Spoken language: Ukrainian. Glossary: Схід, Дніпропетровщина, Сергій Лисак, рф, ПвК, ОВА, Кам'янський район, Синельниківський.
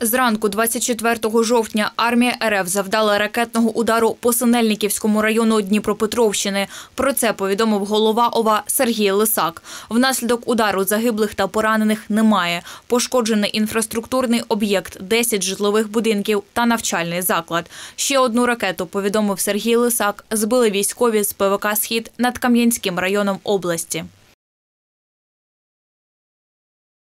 Зранку 24 жовтня армія РФ завдала ракетного удару по Синельниківському району Дніпропетровщини. Про це повідомив голова ОВА Сергій Лисак. Внаслідок удару загиблих та поранених немає. Пошкоджений інфраструктурний об'єкт, 10 житлових будинків та навчальний заклад. Ще одну ракету, повідомив Сергій Лисак, збили військові з ПвК «Схід» над Кам'янським районом області.